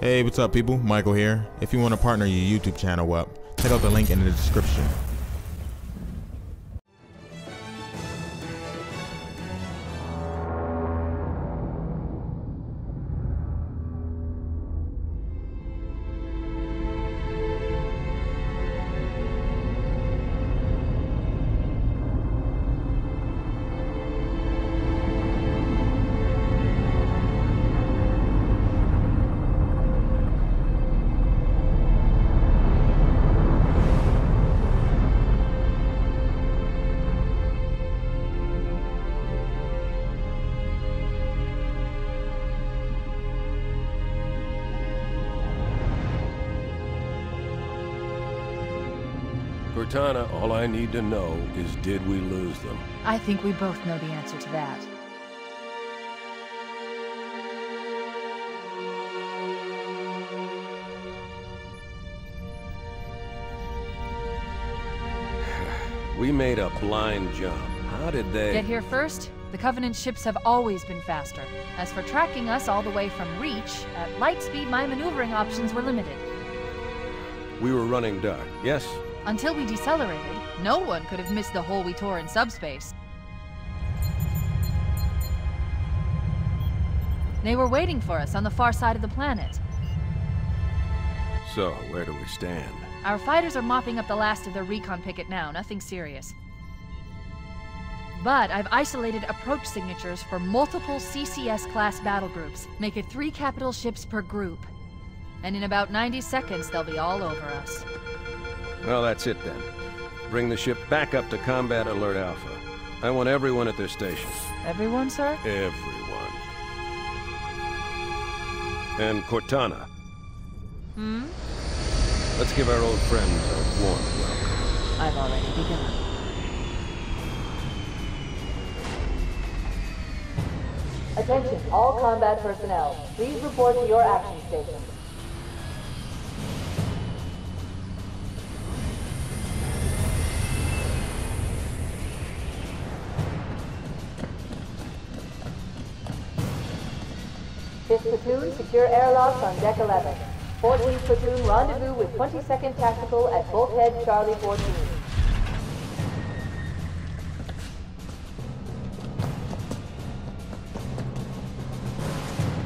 Hey, what's up people? Michael here. If you want to partner your YouTube channel up, check out the link in the description. Cortana, all I need to know is, did we lose them? I think we both know the answer to that. We made a blind jump. How did they... Get here first? The Covenant ships have always been faster. As for tracking us all the way from Reach, at light speed my maneuvering options were limited. We were running dark, yes? Until we decelerated, no one could have missed the hole we tore in subspace. They were waiting for us on the far side of the planet. So, where do we stand? Our fighters are mopping up the last of their recon picket now, nothing serious. But I've isolated approach signatures for multiple CCS-class battle groups. Make it 3 capital ships per group. And in about 90 seconds, they'll be all over us. Well, that's it then. Bring the ship back up to Combat Alert Alpha. I want everyone at their stations. Everyone, sir? Everyone. And Cortana. Hmm? Let's give our old friends a warm welcome. I've already begun. Attention, all combat personnel. Please report to your action stations. Fifth platoon, secure airlocks on deck 11. 14th platoon, rendezvous with 22nd Tactical at Bolthead Charlie 14.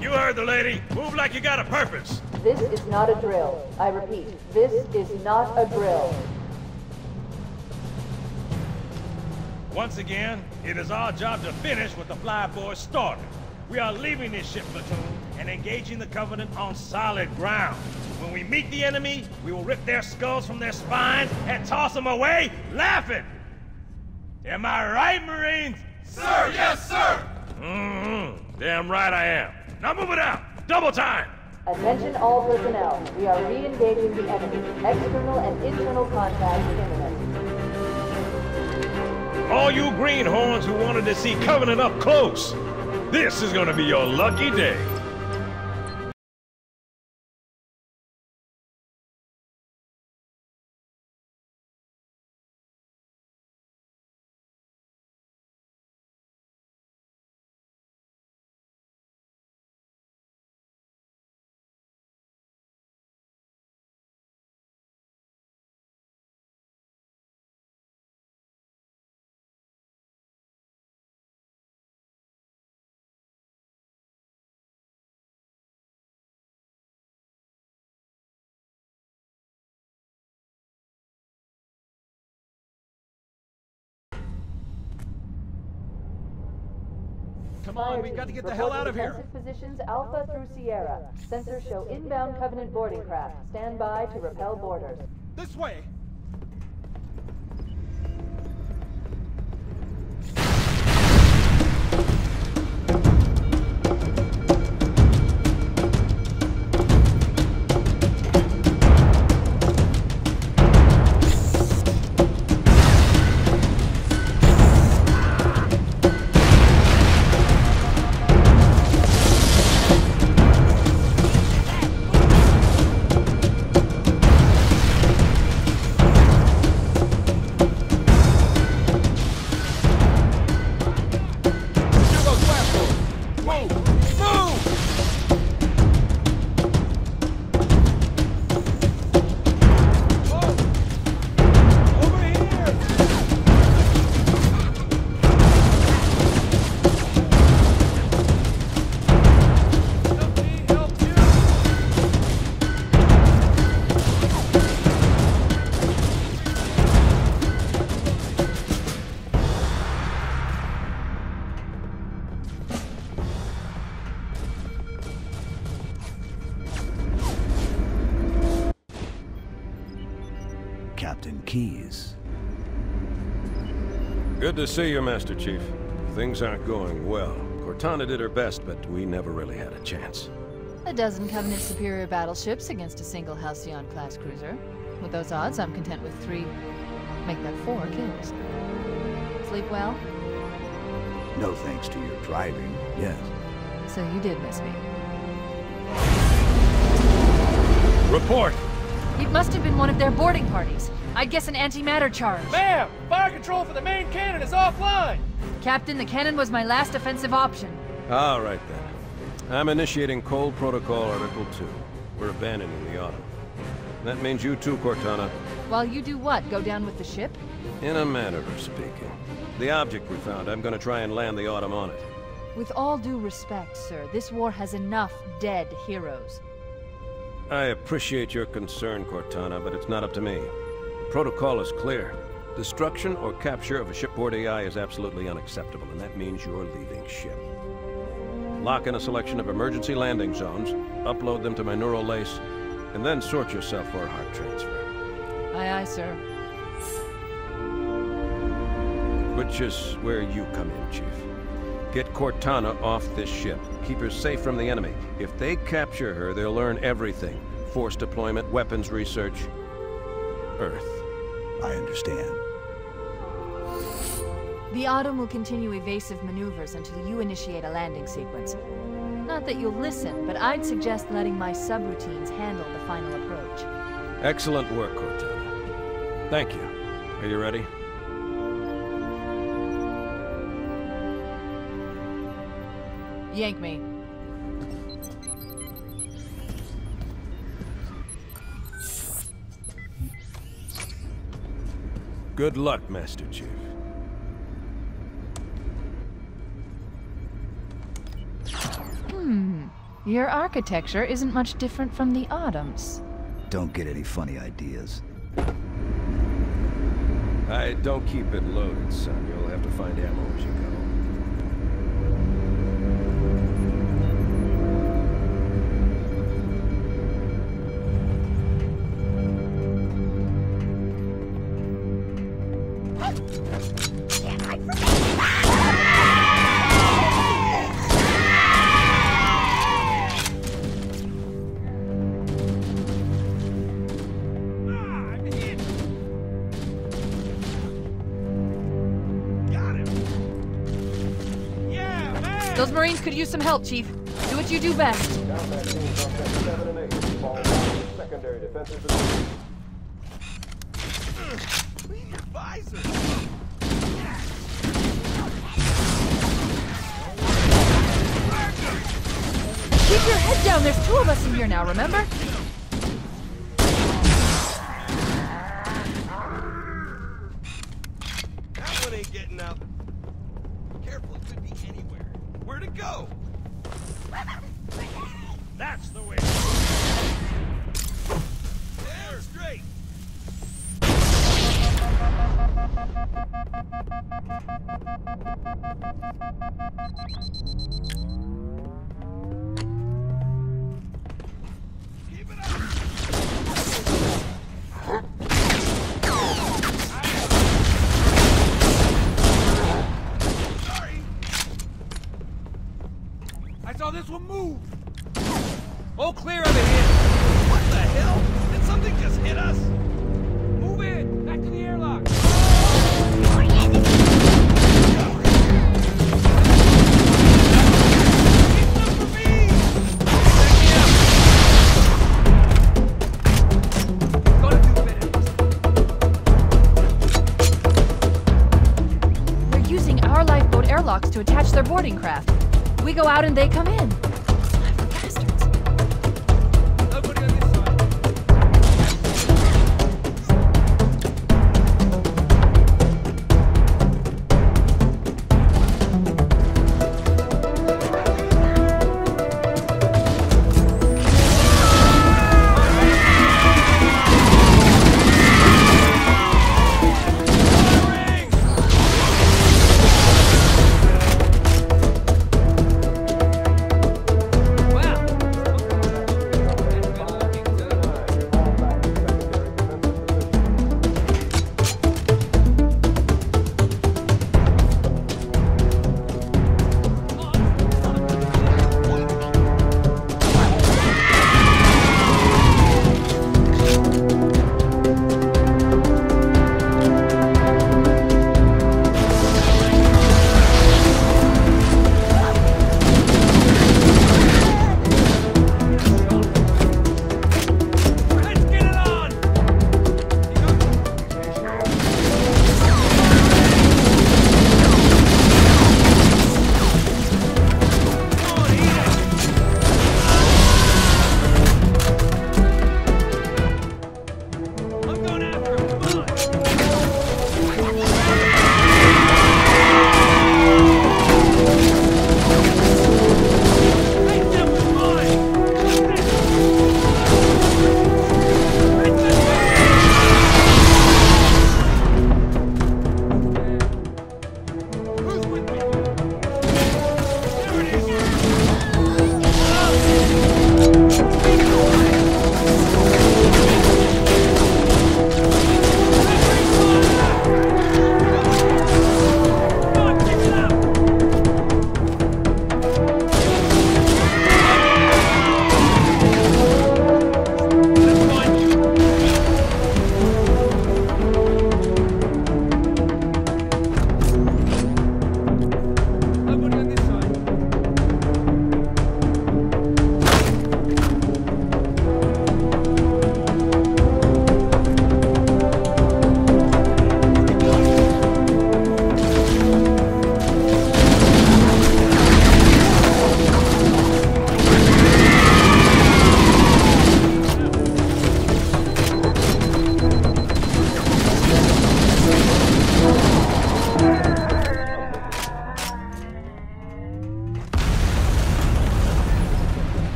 You heard the lady. Move like you got a purpose. This is not a drill. I repeat, this is not a drill. Once again, it is our job to finish what the Flyboys started. We are leaving this ship platoon and engaging the Covenant on solid ground. When we meet the enemy, we will rip their skulls from their spines and toss them away laughing. Am I right, Marines? Sir, yes, sir! Mm-hmm. Damn right I am. Now move it out. Double time! Attention all personnel. We are re-engaging the enemy. External and internal contact imminent. All you greenhorns who wanted to see Covenant up close, this is gonna be your lucky day. Come on, we've got to get the hell out of here. Positions Alpha through Sierra. Sensors show inbound Covenant boarding craft. Stand by to repel boarders. This way! Captain Keyes. Good to see you, Master Chief. Things aren't going well. Cortana did her best, but we never really had a chance. A dozen Covenant superior battleships against a single Halcyon-class cruiser. With those odds, I'm content with 3... make that 4 kills. Sleep well? No thanks to your driving, yes. So you did miss me. Report! It must have been one of their boarding parties. I'd guess an antimatter charge. Ma'am! Fire control for the main cannon is offline! Captain, the cannon was my last offensive option. All right then. I'm initiating Cold Protocol Article 2. We're abandoning the Autumn. That means you too, Cortana. While you do what? Go down with the ship? In a manner of speaking. The object we found, I'm gonna try and land the Autumn on it. With all due respect, sir, this war has enough dead heroes. I appreciate your concern, Cortana, but it's not up to me. Protocol is clear. Destruction or capture of a shipboard AI is absolutely unacceptable, and that means you're leaving ship. Lock in a selection of emergency landing zones, upload them to my neural lace, and then sort yourself for a heart transfer. Aye, aye, sir. Which is where you come in, Chief. Get Cortana off this ship. Keep her safe from the enemy. If they capture her, they'll learn everything. Force deployment, weapons research, Earth. I understand. The Autumn will continue evasive maneuvers until you initiate a landing sequence. Not that you'll listen, but I'd suggest letting my subroutines handle the final approach. Excellent work, Cortana. Thank you. Are you ready? Yank me. Good luck, Master Chief. Your architecture isn't much different from the Autumn's. Don't get any funny ideas. I don't keep it loaded, son. You'll have to find ammo as you go. Those Marines could use some help, Chief. Do what you do best. Keep your head down. There's 2 of us in here now, remember? That one ain't getting up. Careful, it could be anywhere. Where to go? That's the way. There, straight. Keep it up. This will move. All clear over here. What the hell? Did something just hit us? Move in. Back to the airlock. They're using our lifeboat airlocks to attach their boarding craft. We go out and they come in. Bastards. Nobody on this side.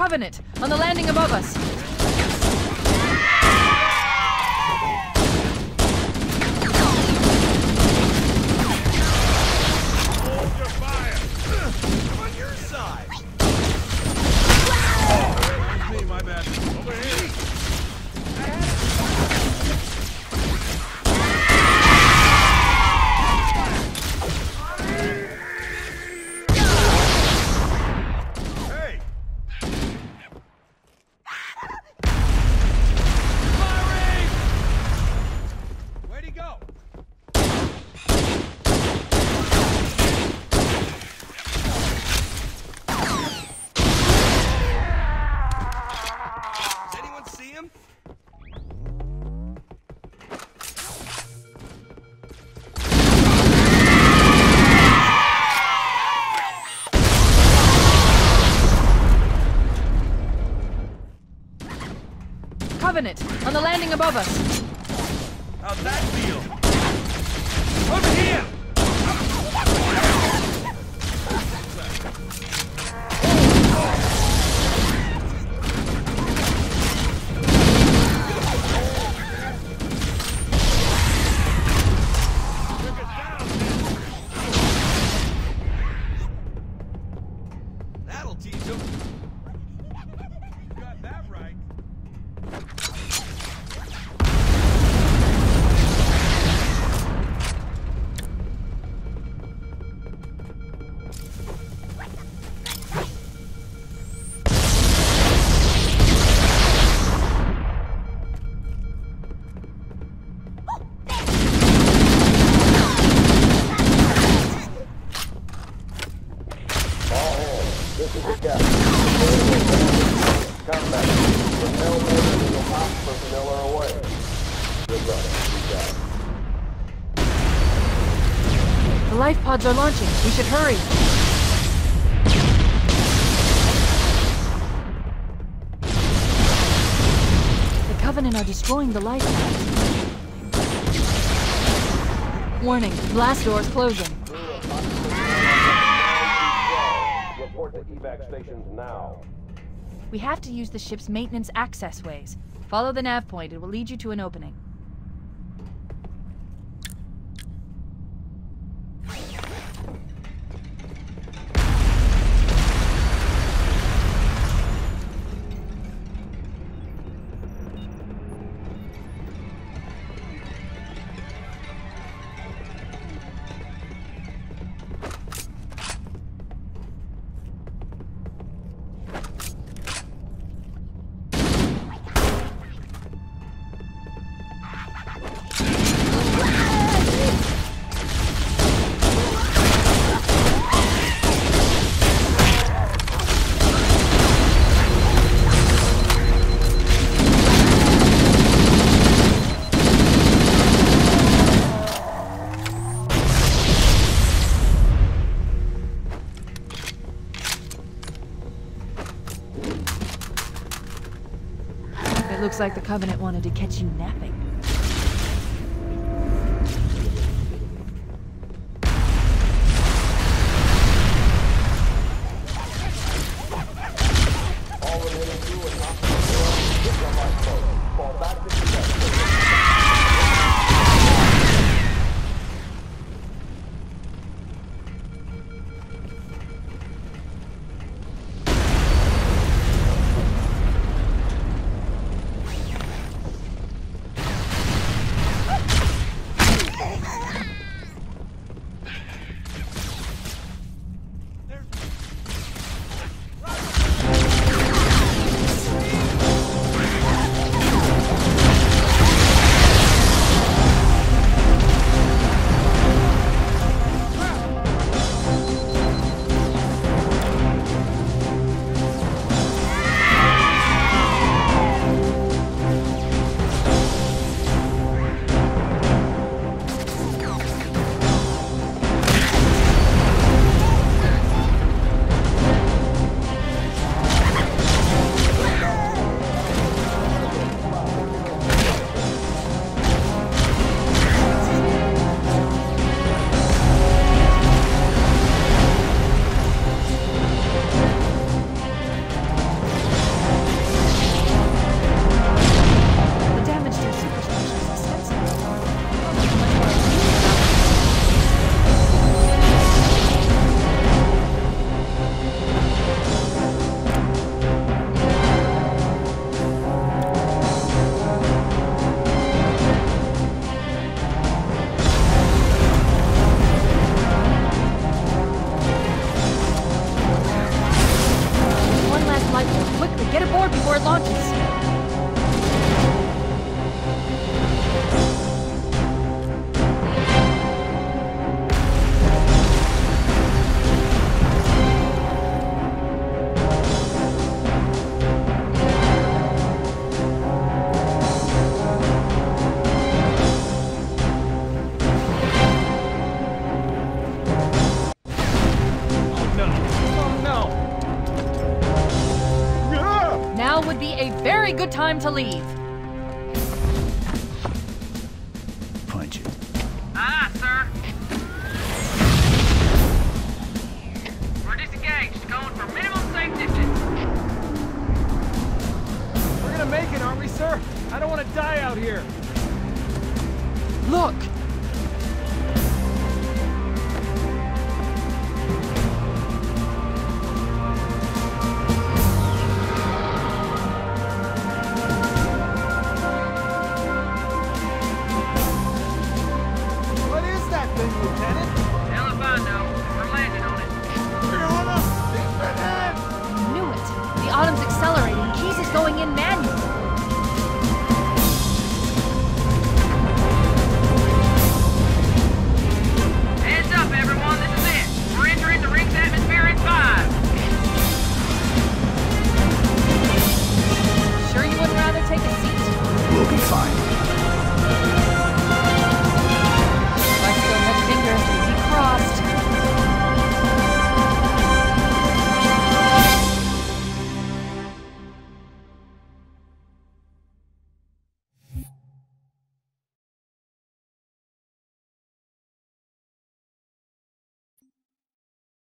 Covenant, on the landing above us. Covenant, on the landing above us. How'd that feel? Over here! That'll teach him. You got that right. The life pods are launching. We should hurry. The Covenant are destroying the life pods. Warning, blast doors closing. Report to evac stations now. We have to use the ship's maintenance access ways. Follow the nav point. It will lead you to an opening. Looks like the Covenant wanted to catch you napping. be a very good time to leave. Punch it. Aye, aye, sir. We're disengaged, going for minimum safe distance. We're gonna make it, aren't we, sir? I don't want to die out here. Look!